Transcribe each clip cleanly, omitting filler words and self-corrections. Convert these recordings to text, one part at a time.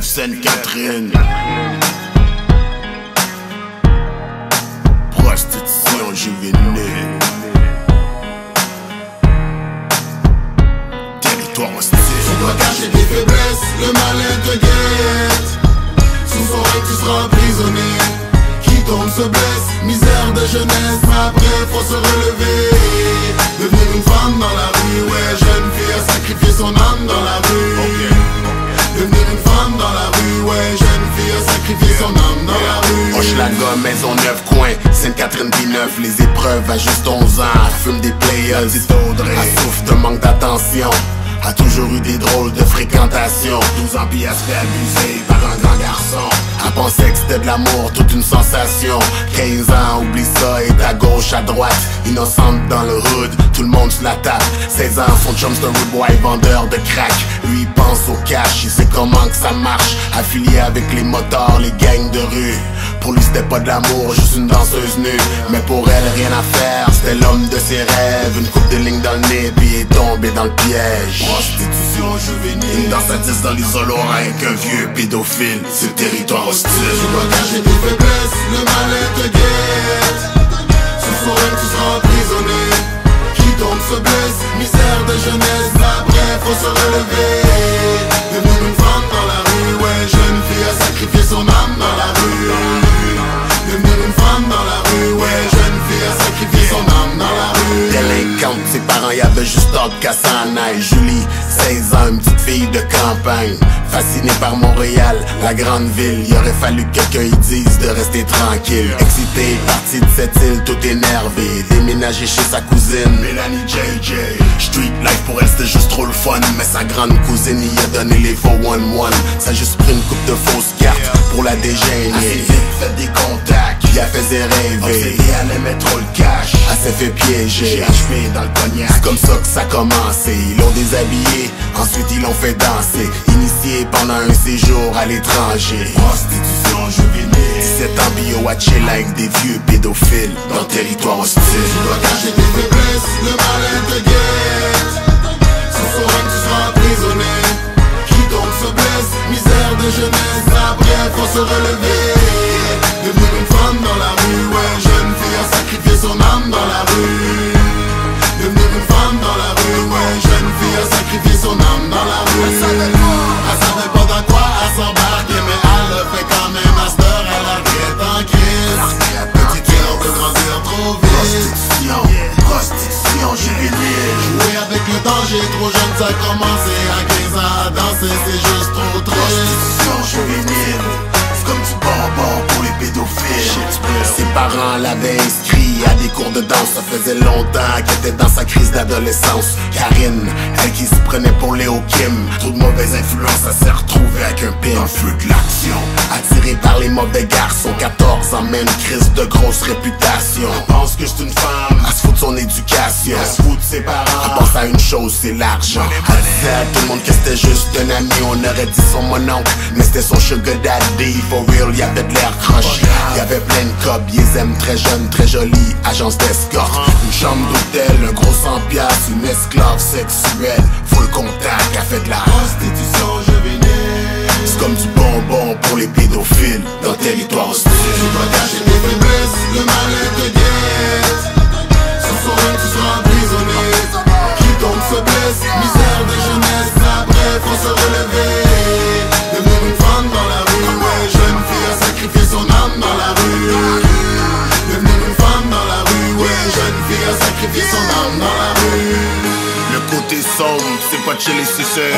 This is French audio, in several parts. Maisonneuve, St-Catherine. Prostitution juvénile. Territoire hostile. Tu dois cacher tes faiblesses, le malin te guette. Sous son règne tu seras emprisonné. Qui tombe se blesse, misère de jeunesse. Après faut se relever. Devenir une femme dans la rue, ouais, jeune fille a sacrifié son âme dans la rue. Devenir une femme dans la rue, ouais, jeune fille a sacrifié son âme dans la rue. Hochelaga, Maisonneuve, coin, St-Catherine, Pie-IX, les épreuves à juste 11 ans. Fume des players, dit Audrey. Elle souffre de manque d'attention. A toujours eu des drôles de fréquentation. 12 ans pis elle se fait abuser par un grand garçon. Elle pensait que c'était de l'amour, toute une sensation. 15 ans, oublie ça, et à gauche, à droite. Innocente dans le hood, tout le monde se la tape. 16 ans, son chum c'est un rude boy vendeur de crack. Lui il pense au cash, il sait comment que ça marche. Affilié avec les motards, les gangs de rue. Pour lui c'était pas de l'amour, juste une danseuse nue. Mais pour elle rien à faire, c'était l'homme de ses rêves. Une coupe de ligne dans le nez, puis il est tombé dans le piège. Prostitution juvénile. Une danse à 10 dans l'isoloir avec un vieux pédophile. C'est territoire hostile. Tu dois cacher tes faiblesses, le malin te guette. Sous son règne tu seras emprisonné. Qui tombe se blesse, misère de jeunesse. Après faut se relever. Devenir une femme dans la rue, ouais, jeune fille a sacrifié son âme dans la rue. Ses parents y avaient juste hâte de Cassana Julie, 16 ans, une petite fille de campagne. Fascinée par Montréal, la grande ville. Il aurait fallu que quelqu'un y dise de rester tranquille. Excitée, partie de cette île, tout énervée. Déménagée chez sa cousine, Mélanie JJ. Street life pour elle c'était juste trop le fun. Mais sa grande cousine y a donné les 411. Ça a juste pris une coupe de fausses cartes pour la dégêner. Assez vite fait des contacts, puis elle faisait rêver. Elle aimait trop le cash, elle s'est fait piéger. C'est comme ça que ça a commencé. Ils l'ont déshabillé, ensuite ils l'ont fait danser. Initié pendant un séjour à l'étranger. Prostitution juvénile. 17 ans bio à chill avec des vieux pédophiles. Dans territoire hostile. Tu dois cacher tes faiblesses, le malin te guette. Sous son règne tu seras emprisonné. Qui tombe se blesse, misère de jeunesse. Après faut se relever. Devenir une femme dans la rue, ouais, jeune fille a sacrifié son âme dans la rue. Devenir une femme dans la rue, ouais, jeune fille a sacrifié son âme dans la rue. Elle savait pas dans quoi elle s'embarquait, mais elle le fait quand même. À cette heure, elle a regrette en crise. Petite fille, on peut grandir trop vite. Prostitution, prostitution juvénile. Jouer avec le danger, trop jeune, ça a commencé. À 15 ans à danser, c'est juste trop triste. Prostitution juvénile, c'est comme du bonbon pour les pédophiles. Ses parents l'avaient inscrit à des cours de danse. Ça faisait longtemps qu'elle était dans sa crise d'adolescence. Karine, elle qui se prenait pour Léo Kim. Trop de mauvaise influence, elle s'est retrouvée avec un pire. Dans le feu de l'action, attirée par les mauvais garçons. 14 ans, même crise de grosse réputation. Elle pense que c'est une femme, elle se fout de son éducation. Elle se fout de ses parents, elle pense à une chose, c'est l'argent. Elle disait à tout le monde que c'était juste un ami. On aurait dit son mononcle, mais c'était son sugar daddy. For real, y avait de l'air croche. Y avait plein de cobs, ils aiment très jeunes, très jolis. Agence d'escorte, une chambre d'hôtel, un gros 100$, une esclave sexuelle. Full contact, elle fait de la prostitution juvénile. C'est comme du bonbon pour les pédophiles. Dans territoire hostile. Tu dois cacher tes faiblesses, le malin te guette. Sous son règne tu seras emprisonné. Qui tombe se blesse, misère de jeunesse. Après faut se relever. Devenir une femme dans la rue, ouais, jeune fille a sacrifié son âme dans la rue. Sacrifier son âme dans la rue. Le côté sombre, c'est pas chez les suceurs.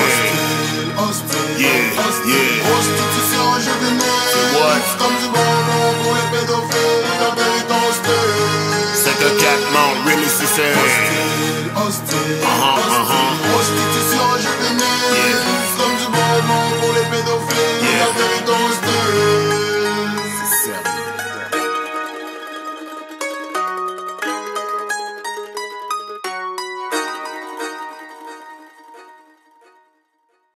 Hostile, yeah. Prostitution juvénile. C'est comme du bonbon pour les pédophiles. Dans territoire hostile. C'est un 4 membres, really suceurs.